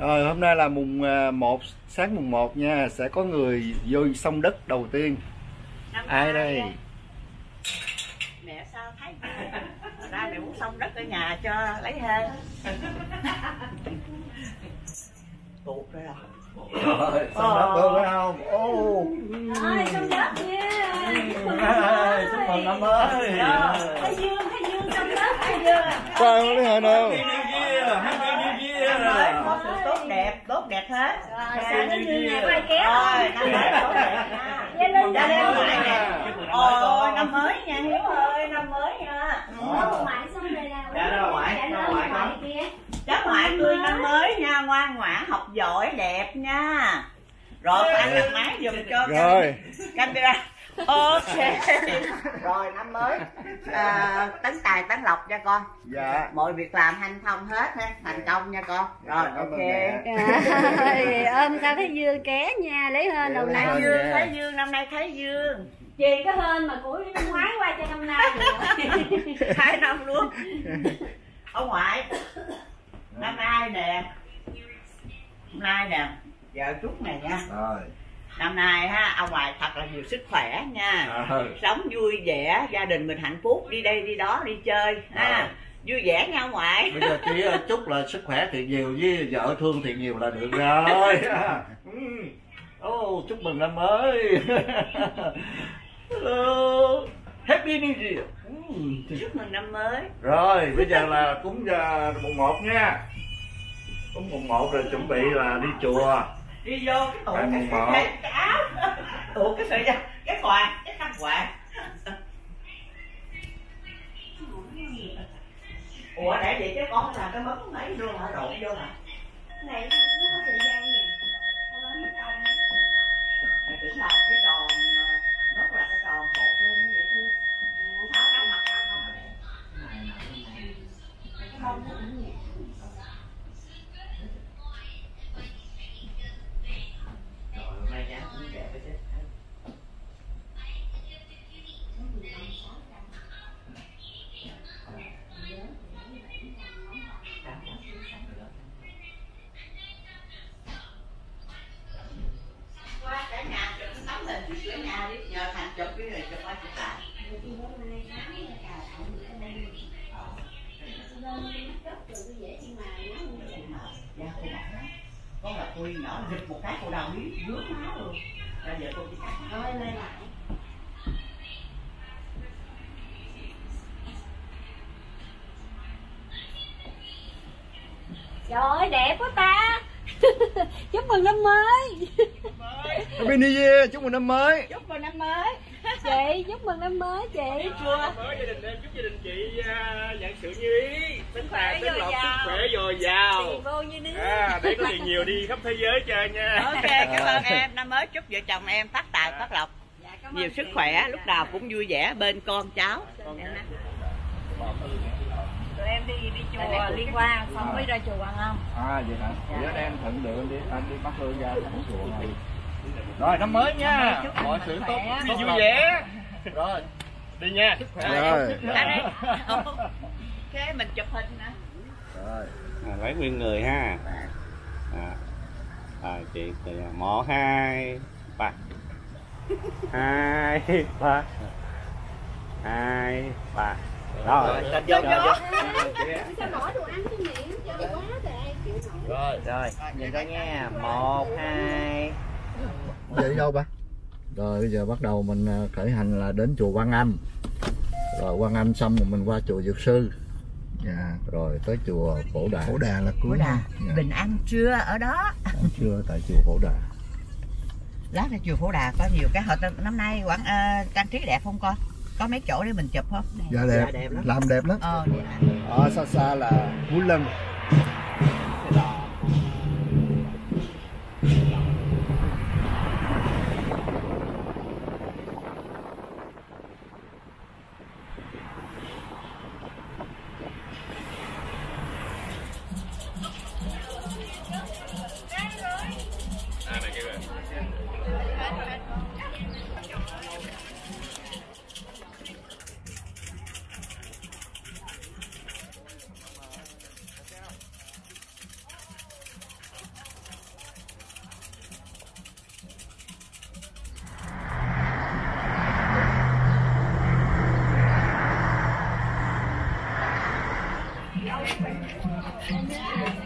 Rồi hôm nay là mùng 1, sáng mùng 1 nha, sẽ có người vô sông đất đầu tiên. Ai đây? Mẹ sao thấy ra mẹ muốn sông đất ở nhà cho lấy hên. Tụt rồi à? Rồi, sông đất được phải không? Ô. Rồi, sông đất nha. Chúc mừng năm mới. Thái dương, sông đất, thái dương. Sao không lấy hên đâu? Có sự tốt đẹp hết. Rồi, sao nó như nhà mai kéo. Rồi, năm mới tốt đẹp nha. Ra lên ngoại nè. Ôi, năm mới nha Hiếu ơi, năm mới nha. Ở ngoại xong rồi nào. Ra ra ngoại, kia. Cháu ngoại tươi năm mới nha, ngoan ngoãn, học giỏi, đẹp nha. Rồi, anh đặt máy dùm cho camera. Ok. Rồi năm mới tấn tài tấn lộc nha con. Dạ. Mọi việc làm hanh thông hết ha, thành công nha con. Rồi ok. Rồi, ôm sao thấy dương ké nha, lấy hên đầu năm. Thấy dương, năm nay thấy dương. Chị cái hên mà của năm ngoái qua cho năm nay. Hai năm luôn. Ông ngoại. Năm nay nè. Giờ chút này nha. Rồi. Năm nay ha, ông ngoại thật là nhiều sức khỏe nha, sống vui vẻ, gia đình mình hạnh phúc, đi đây đi đó đi chơi ha, vui vẻ nha ông ngoại. Bây giờ chỉ chúc là sức khỏe thiệt nhiều với vợ thương thiệt nhiều là được rồi. Oh, chúc mừng năm mới. Hello, happy new year. Chúc mừng năm mới. Rồi bây giờ là cúng mùng 1 nha, cúng mùng 1 rồi chuẩn bị là đi chùa. Đi vô cái tủ cái áo, tủ cái sợi dây, cái quạt, cái khăn quạt. Ủa để vậy chứ con là cái món ấy luôn hả, đổ vô hả? Này nó có sợi dây nè, con biết đâu nè. Tưởng là cái tròn, nó là cái tròn cột luôn vậy chứ. Tháo cái mặt ra không hả? Không có gì. Một cái cổ đầu biết rước má luôn. Bây giờ cô chỉ cắt hơi lên lại. Trời ơi đẹp quá ta. Chúc mừng năm mới. Happy New Year, chúc mừng năm mới. Chúc mừng năm mới. Chị chúc mừng năm mới chị. Năm mới gia đình em chúc gia đình chị dạng sự như ý, tính tài tính lộc, sức khỏe dồi dào. Tiền vô như nước. Để có tiền nhiều đi khắp thế giới chơi nha. Ok, cảm ơn em. Năm mới chúc vợ chồng em phát tài phát lộc. Dạ, nhiều sức khỏe, lúc nào cũng vui vẻ bên con cháu. Tụi em đi chùa Liên Quan xong mới ra chùa Quang Âm. À vậy hả? Dạ. Vậy em thuận đường đi, anh đi bắt lương ra thẳng chùa này. Rồi năm mới nha, mọi sự tốt, đi vui vẻ. Rồi, đi nha, sức khỏe. Rồi. Cái mình chụp hình nè. Rồi, lấy nguyên người ha. Chị từ 1, 2, 3. 2, 3. 2, 3. Rồi, lên vô. Sao nổi đồ ăn cái miệng chơi quá trời ai chịu nổi. Rồi, vậy đó nha, 1, 2. Bây giờ đi đâu ba? Rồi bây giờ bắt đầu mình khởi hành là đến chùa Quang Âm. Rồi Quang Âm xong rồi mình qua chùa Dược Sư. Dạ. Rồi tới chùa Phổ Đà. Phổ Đà là cuối. Dạ. Bình ăn trưa ở đó. Ăn trưa tại chùa Phổ Đà. Lát ra chùa Phổ Đà có nhiều cái hồi năm nay quảng trang trí đẹp không con? Có mấy chỗ để mình chụp không? Dạ đẹp, dạ, đẹp lắm. Làm đẹp lắm. Ở xa xa là Phú Lân.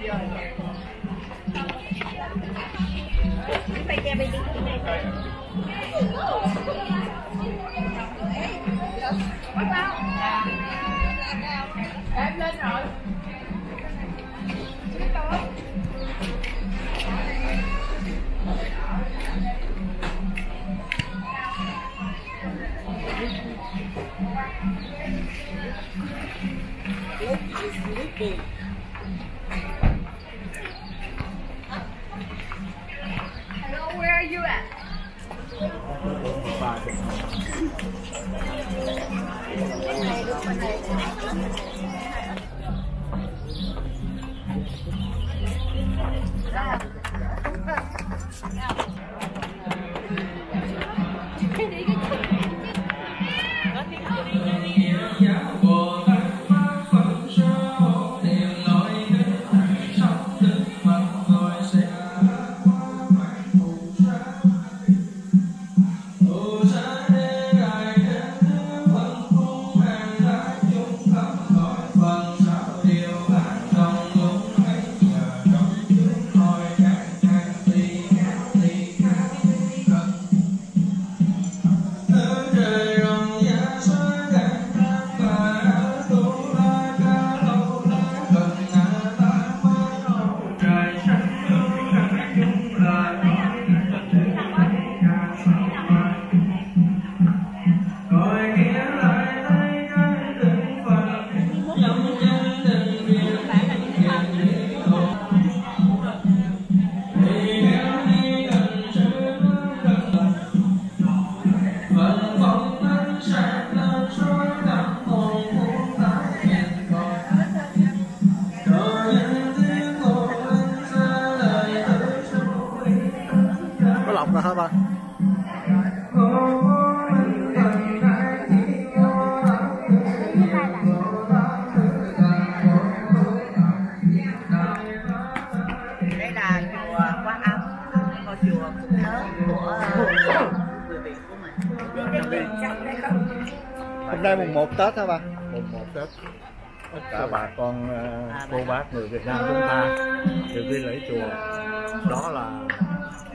Em lên rồi. This is hello, where are you at? Tết hả ba? Mùng 1 Tết cả bà con cô bác người Việt Nam chúng ta đều đi lễ chùa. Đó là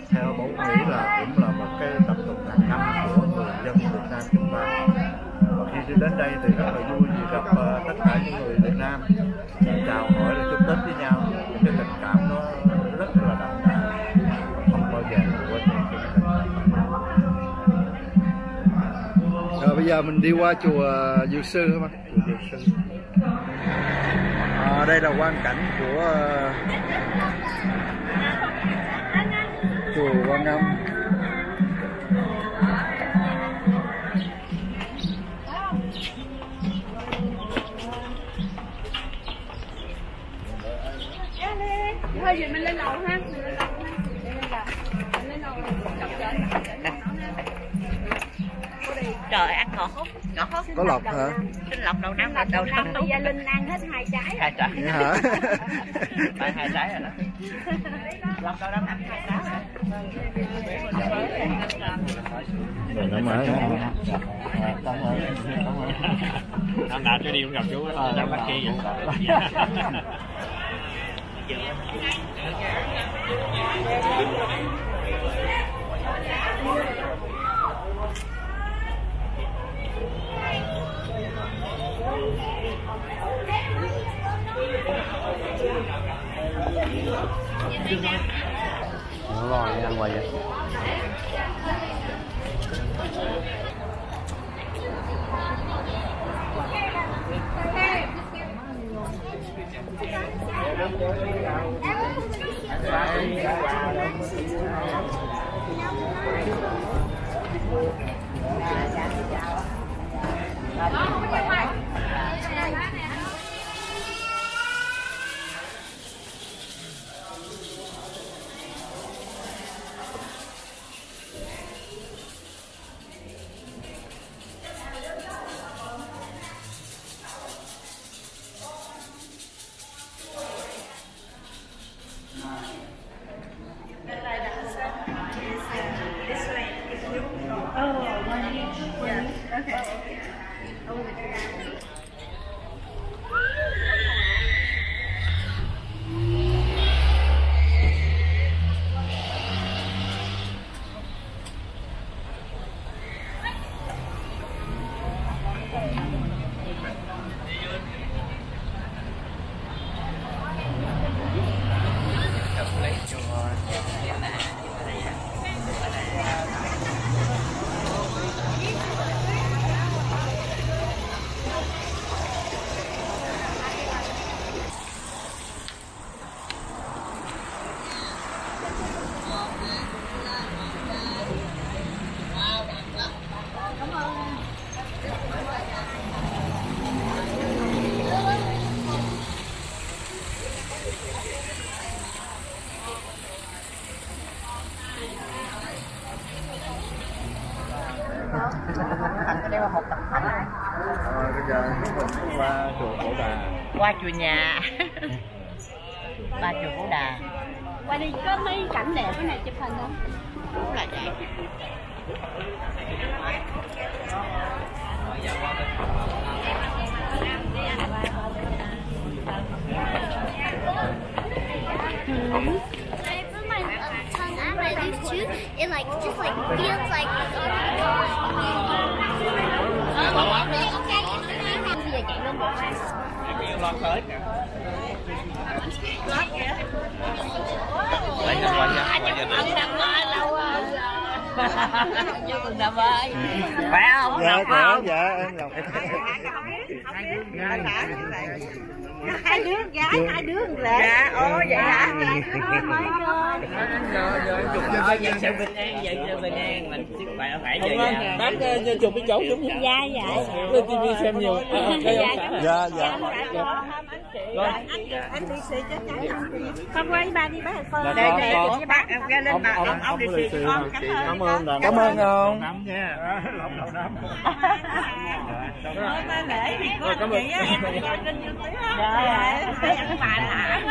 theo bố nghĩ là cũng là một cái tập tục hàng năm của người dân Việt Nam chúng ta. Và khi đến đây thì rất là vui vì gặp tất cả những người Việt Nam chào hỏi để chúc Tết với nhau. Cái tình cảm nó rất là đậm đà, không bao giờ quên được. Rồi bây giờ mình đi qua chùa Dược Sư hả bác? Dược Sư. Đây là quang cảnh của chùa Quang Âm. Thôi vậy mình lên lầu ha, mình lên lầu ha, mình lên lầu, trời ăn ngọt hốt có lọc hả? Sinh lọc đầu năm, đầu năm bây giờ Linh ăn hết hai trái. Hai trái hả? Phải hai trái rồi đó. Lọc đầu năm ăn hai trái rồi. Nó mới. Cảm ơn. Năm nào chưa đi cũng gặp chú ở trong Bắc Kỳ vậy. Nó lo ăn ngoài vậy. Bây giờ mình qua chùa Phổ Đà. Qua chùa nhà. Qua chùa Phổ Đà. Qua đi có mấy cảnh đẹp cái này chụp hình không? Đúng là vậy. I put my tongue on my lips too. It like just like feels like. Okay, bây giờ chạy luôn. Lo tới kìa. Khỏe không? Dạ, khỏe, dạ, em đồng. Hai đứa gái, hai đứa con rể. Dạ, ô vậy hả? Giờ chụp bình an, giờ bình an mình sức khỏe phải vậy nha. Bác chụp cái chỗ đúng không? Dạ dạ. Lên TV xem nhiều. Dạ dạ. Anh đi xì cho cháu con quay ba đi bác phơ. Đây nè, với bác ra lên bà ông đi xì con. Cảm ơn. Cảm ơn ông. Cảm ơn. Dạ. Em qua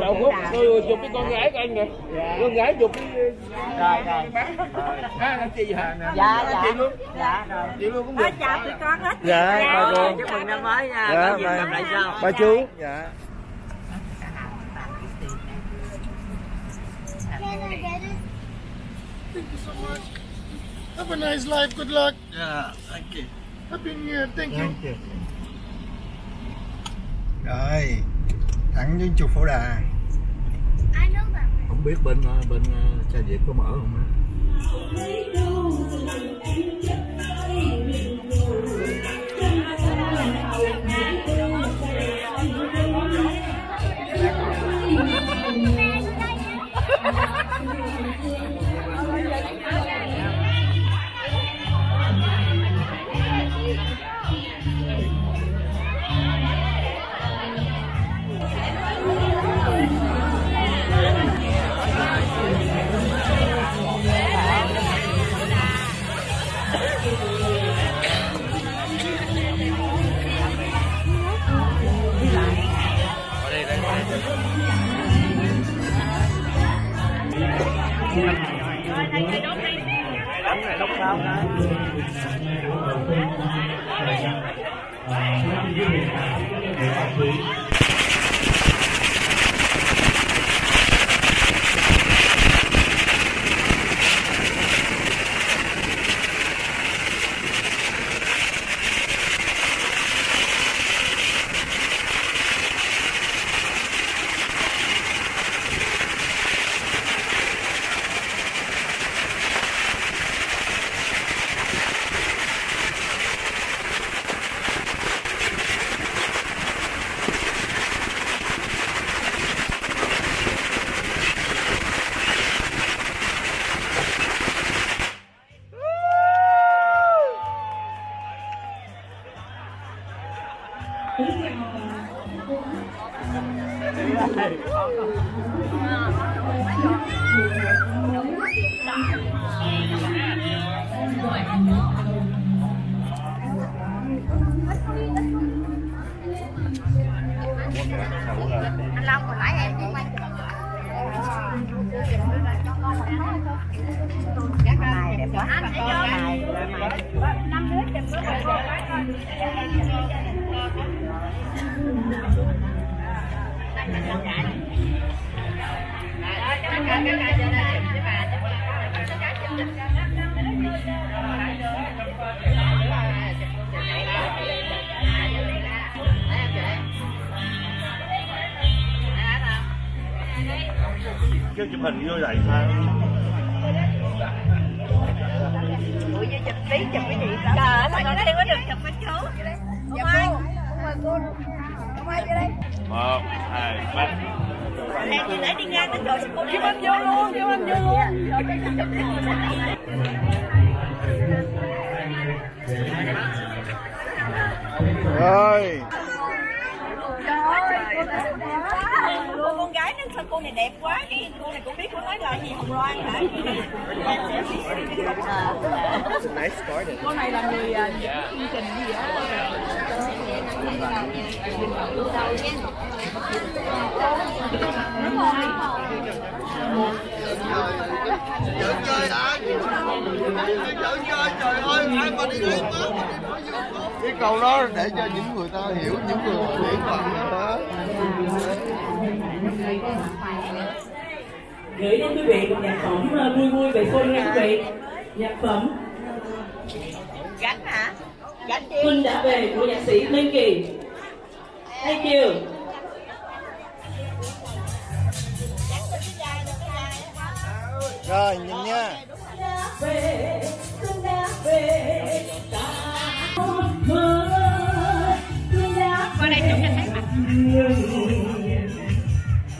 Bảo Quốc chụp cái con gái của anh kìa. Con gái chụp cái bán. Ha anh chị hả? Dạ. Dạ rồi. Chị luôn cũng được. Chào tụi con hết. Dạ con. Chúc mừng năm mới nha. Dạ gặp lại sau. Ba chú. Dạ. Thank you so much. Have a nice life. Good luck. Yeah, thank you. Happy New Year. Thank you. Rồi, thẳng đến chùa Phổ Đà. Không biết bên cha Việt có mở không á. Cái chụp hình vô lại sao? Ủa chụp tí chụp cái gì sao? Trời ơi, con tiên mới được chụp với chú. Không ai. 1, 2, 3. Em chị nãy đi ngang tới chỗ cô kêu em vô luôn, Rồi. nó sao cô này đẹp quá, cái cô này cũng biết cô nói là gì Hồng Loan hả? Cô này là người chương trình gì á? Trời ơi, ai mà đi lấy má cái câu đó để cho những người ta hiểu, những người hiểu bằng đó. Gửi đến quý vị một nhạc phẩm vui vui về xuân nha quý vị. Nhạc phẩm Gánh hả? Gánh đi. Xuân đã về của nhạc sĩ Minh Kỳ. Thank you. Rồi nhìn nha. Xuân đã về ta mơ. Qua đây chúng ta thấy mặt.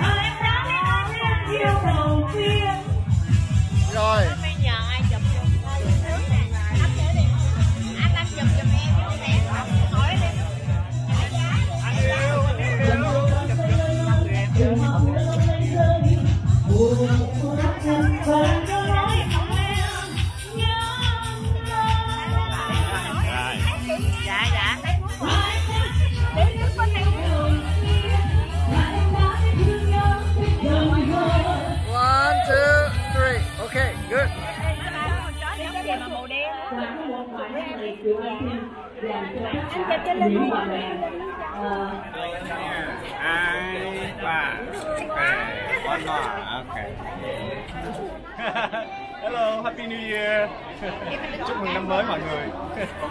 Rồi em đã đến em yêu đầu tiên. Rồi. Bây giờ ai chụp nước nè. Anh Lâm chụp giùm em, không em hỏi đi. Anh yêu, anh yêu. Okay. Hello, Happy New Year. Chúc mừng năm mới mọi người. Chúc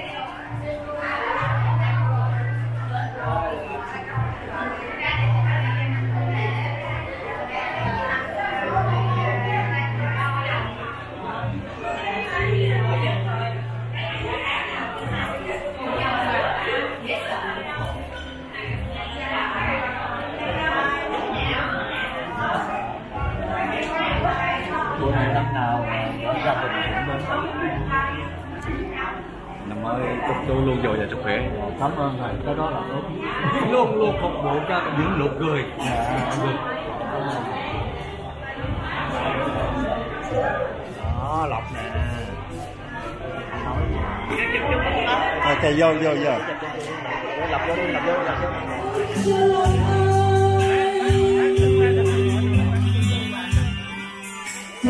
Tôi luôn dồi dào sức khỏe. Cảm ơn thầy, cái đó là tốt. Luôn luôn phục vụ cho những lượt người. Đó, lọc nè. Thầy vô, vô, vô. Lọc vô, lọc vô, lọc vô.